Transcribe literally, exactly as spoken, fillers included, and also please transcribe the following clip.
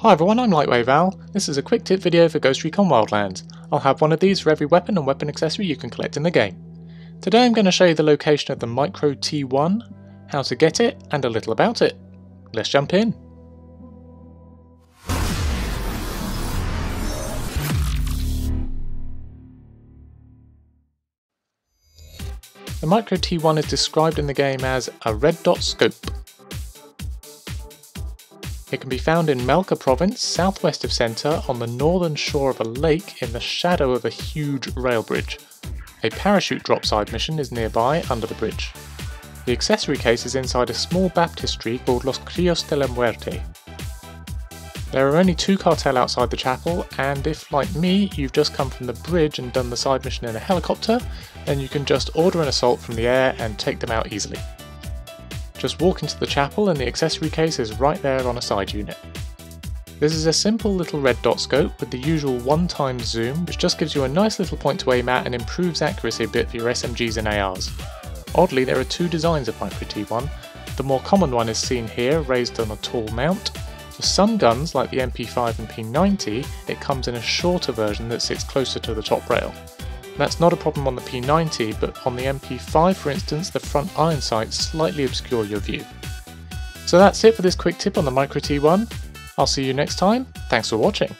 Hi everyone, I'm LightwaveAI. This is a quick tip video for Ghost Recon Wildlands. I'll have one of these for every weapon and weapon accessory you can collect in the game. Today I'm going to show you the location of the Micro T one, how to get it, and a little about it. Let's jump in. The Micro T one is described in the game as a red dot scope. It can be found in Melka Province, southwest of Centre, on the northern shore of a lake in the shadow of a huge rail bridge. A parachute drop side mission is nearby under the bridge. The accessory case is inside a small baptistry called Los Crios de la Muerte. There are only two cartel outside the chapel, and if, like me, you've just come from the bridge and done the side mission in a helicopter, then you can just order an assault from the air and take them out easily. Just walk into the chapel and the accessory case is right there on a side unit. This is a simple little red dot scope with the usual one-time zoom, which just gives you a nice little point to aim at and improves accuracy a bit for your S M Gs and A Rs. Oddly, there are two designs of Micro T one. The more common one is seen here, raised on a tall mount. For some guns, like the M P five and P ninety, it comes in a shorter version that sits closer to the top rail. That's not a problem on the P ninety, but on the M P five for instance, the front iron sights slightly obscure your view. So that's it for this quick tip on the Micro T one. I'll see you next time, thanks for watching.